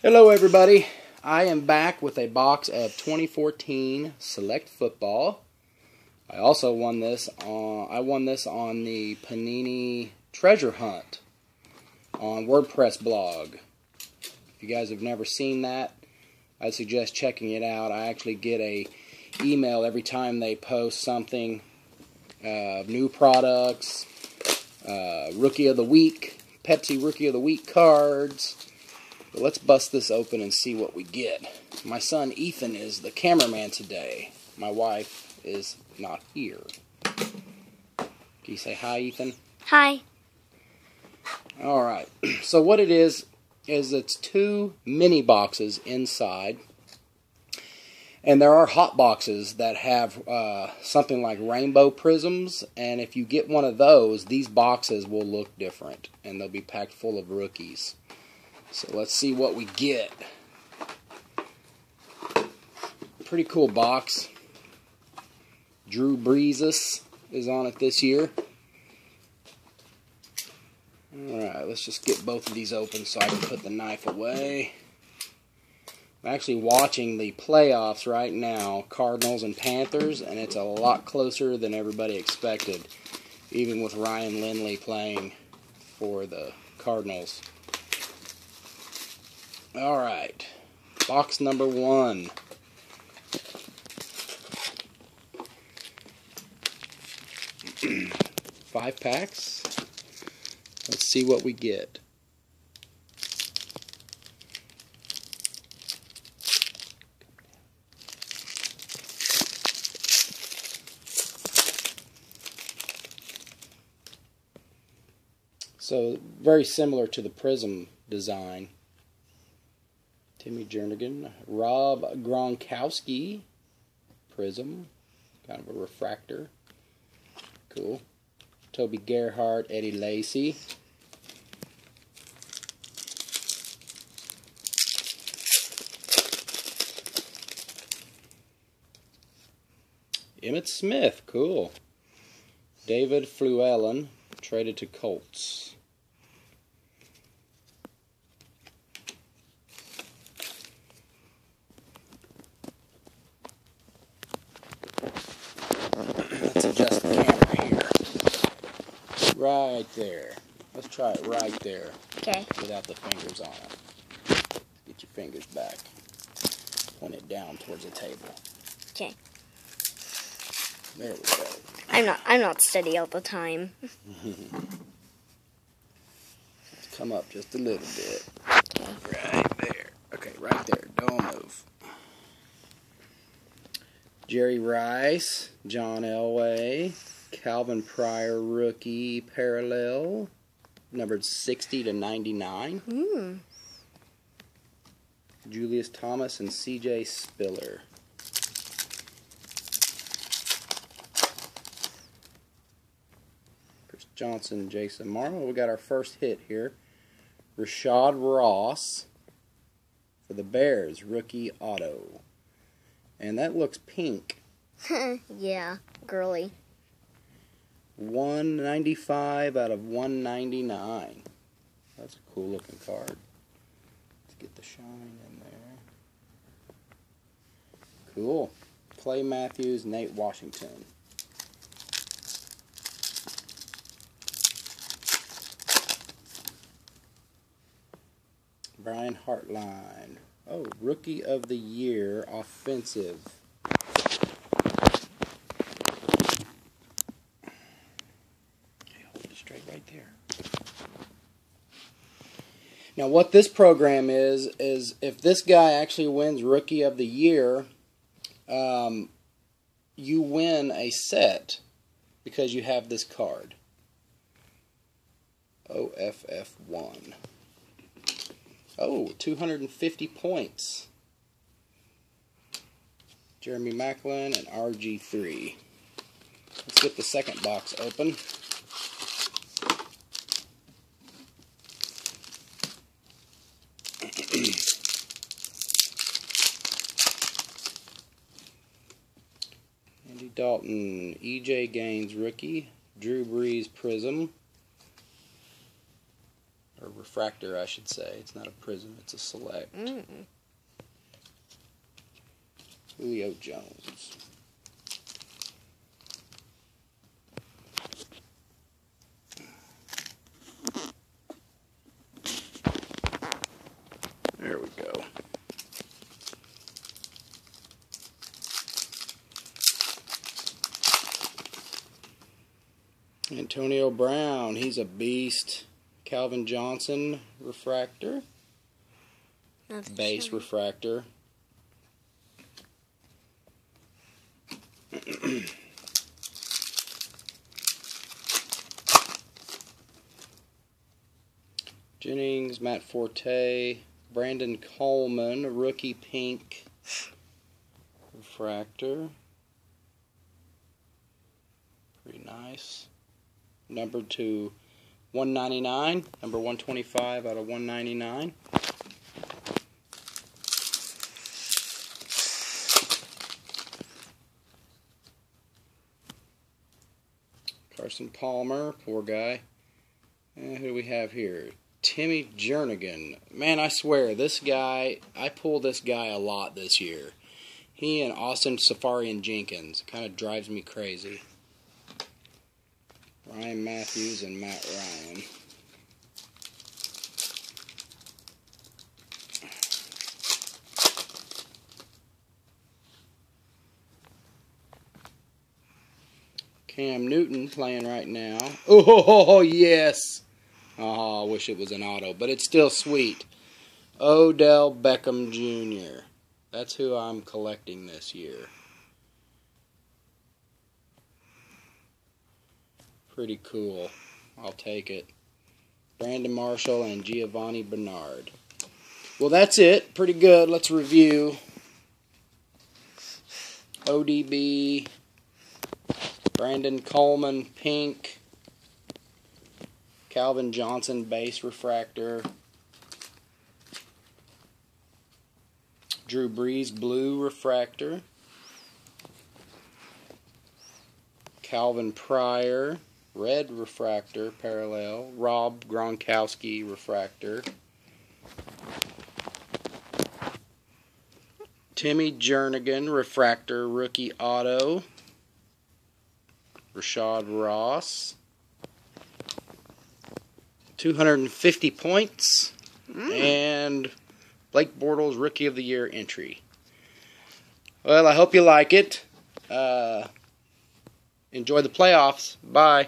Hello everybody, I am back with a box of 2014 Select Football. I also won this on, the Panini Treasure Hunt on WordPress blog. If you guys have never seen that, I suggest checking it out. I actually get an email every time they post something, new products, Rookie of the Week, Pepsi Rookie of the Week cards. But let's bust this open and see what we get. My son Ethan is the cameraman today. My wife is not here. Can you say hi, Ethan? Hi. Alright, so what it is it's two mini boxes inside. And there are hot boxes that have something like rainbow prisms. And if you get one of those, these boxes will look different. And they'll be packed full of rookies. So let's see what we get. Pretty cool box. Drew Brees is on it this year. Alright, let's just get both of these open so I can put the knife away. I'm actually watching the playoffs right now, Cardinals and Panthers, and it's a lot closer than everybody expected, even with Ryan Lindley playing for the Cardinals. Alright, box number one. Five packs. Let's see what we get. So, very similar to the prism design. Timmy Jernigan, Rob Gronkowski, prism, kind of a refractor, cool. Toby Gerhart, Eddie Lacy. Emmett Smith, cool. David Fluellen, traded to Colts. Right there. Let's try it right there. Okay. Without the fingers on it. Get your fingers back. Point it down towards the table. Okay. There we go. I'm not steady all the time. Let's come up just a little bit. Okay. Right there. Okay, right there. Don't move. Jerry Rice, John Elway. Calvin Pryor rookie parallel, numbered 60/99. Mm. Julius Thomas and CJ Spiller. Chris Johnson, Jason Marmel. We got our first hit here. Rashad Ross for the Bears, rookie auto. And that looks pink. Yeah, girly. 195/199. That's a cool looking card. Let's get the shine in there. Cool. Clay Matthews, Nate Washington. Brian Hartline. Oh, Rookie of the Year, offensive. Now what this program is if this guy actually wins Rookie of the Year, you win a set because you have this card. OFF1. Oh, 250 points. Jeremy Macklin and RG3. Let's get the second box open. Dalton, EJ Gaines, rookie, Drew Brees, prism, or refractor, I should say. It's not a prism, it's a select. Mm-mm. Julio Jones. There we go. Antonio Brown, he's a beast. Calvin Johnson, refractor. Nothing base shiny. Refractor. Jennings, Matt Forte, Brandon Coleman, rookie pink, refractor. Pretty nice. Number 2/199, number 125 out of 199. Carson Palmer, poor guy. And who do we have here? Timmy Jernigan. Man, I swear, this guy, I pull this guy a lot this year. He and Austin Safarian and Jenkins. Kind of drives me crazy. Ryan Matthews and Matt Ryan. Cam Newton playing right now. Oh, yes. Oh, I wish it was an auto, but it's still sweet. Odell Beckham Jr. That's who I'm collecting this year. Pretty cool. I'll take it. Brandon Marshall and Giovanni Bernard. Well, that's it. Pretty good. Let's review. ODB. Brandon Coleman, pink. Calvin Johnson, base refractor. Drew Brees, blue refractor. Calvin Pryor, red refractor, parallel. Rob Gronkowski, refractor. Timmy Jernigan, refractor, rookie auto. Rashad Ross. 250 points. And Blake Bortles, Rookie of the Year entry. Well, I hope you like it. Enjoy the playoffs. Bye.